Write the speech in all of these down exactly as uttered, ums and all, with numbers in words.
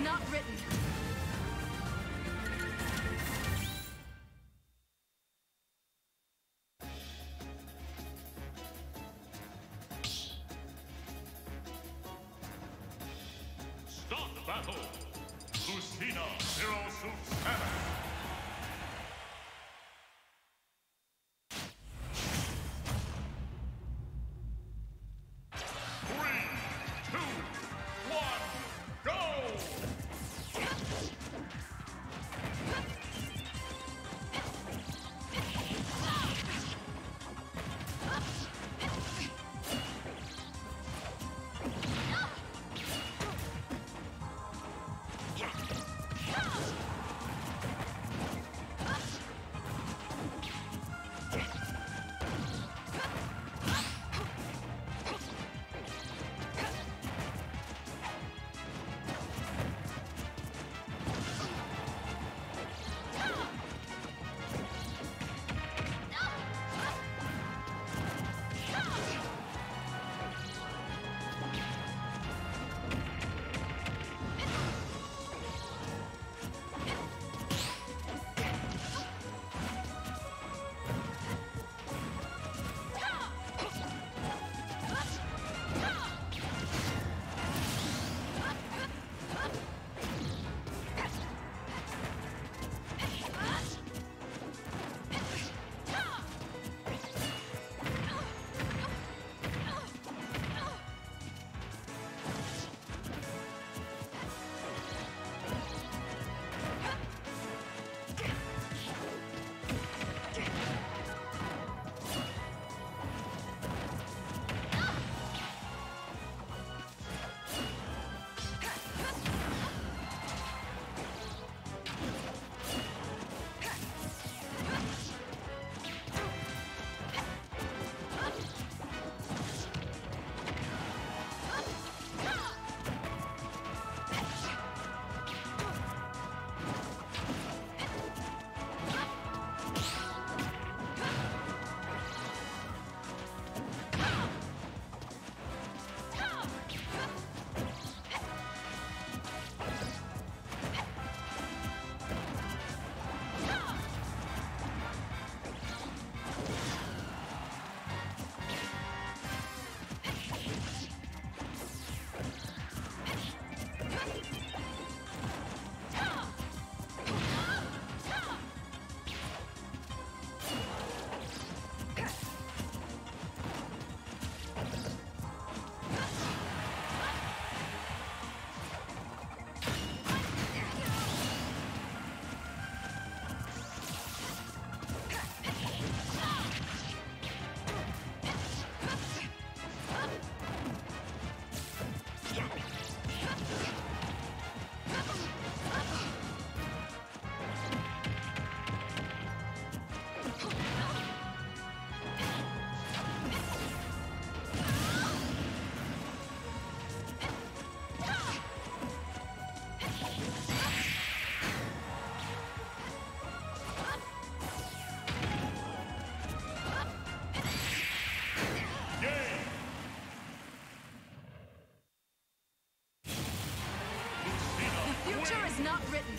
is not written. Start the battle. Lucina zero suits seven. Not written.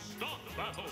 Start the battle.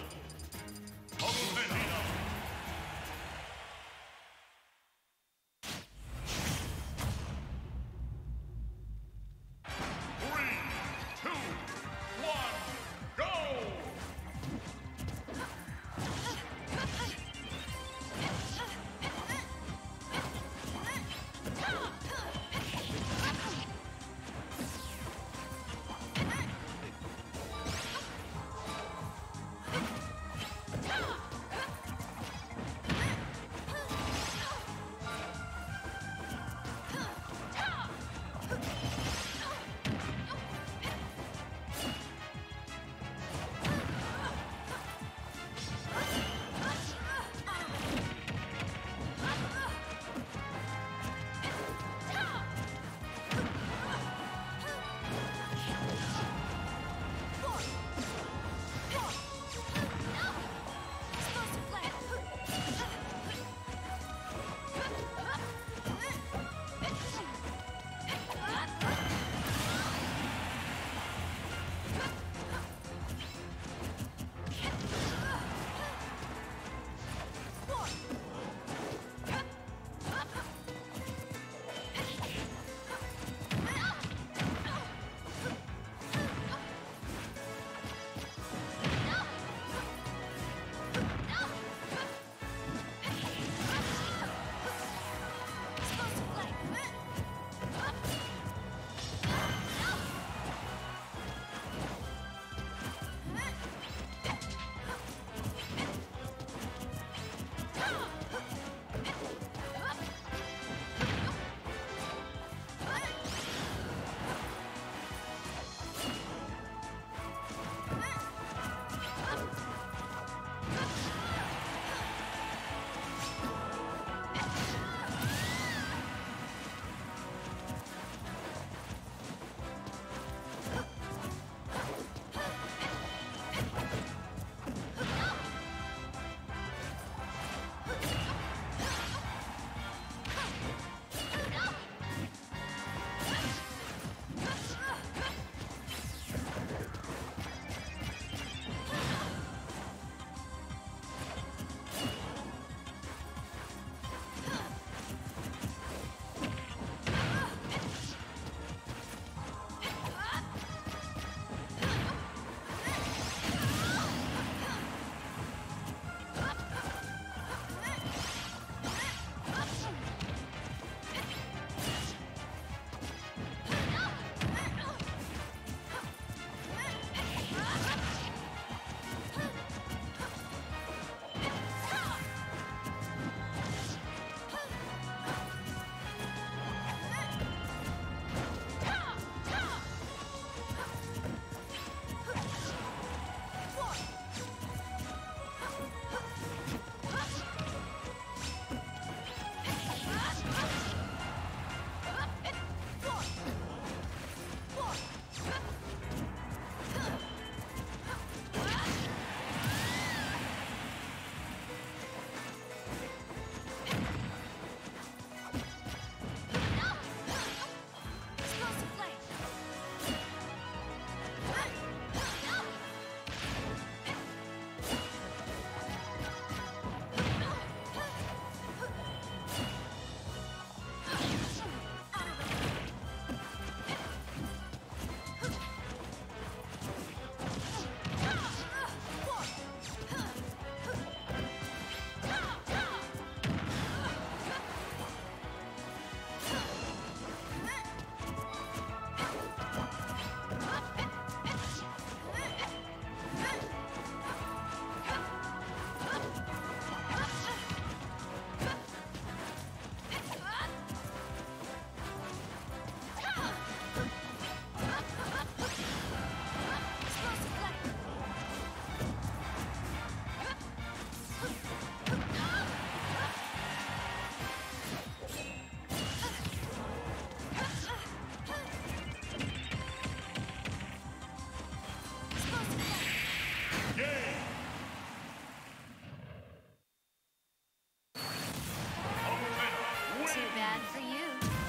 Bad for you.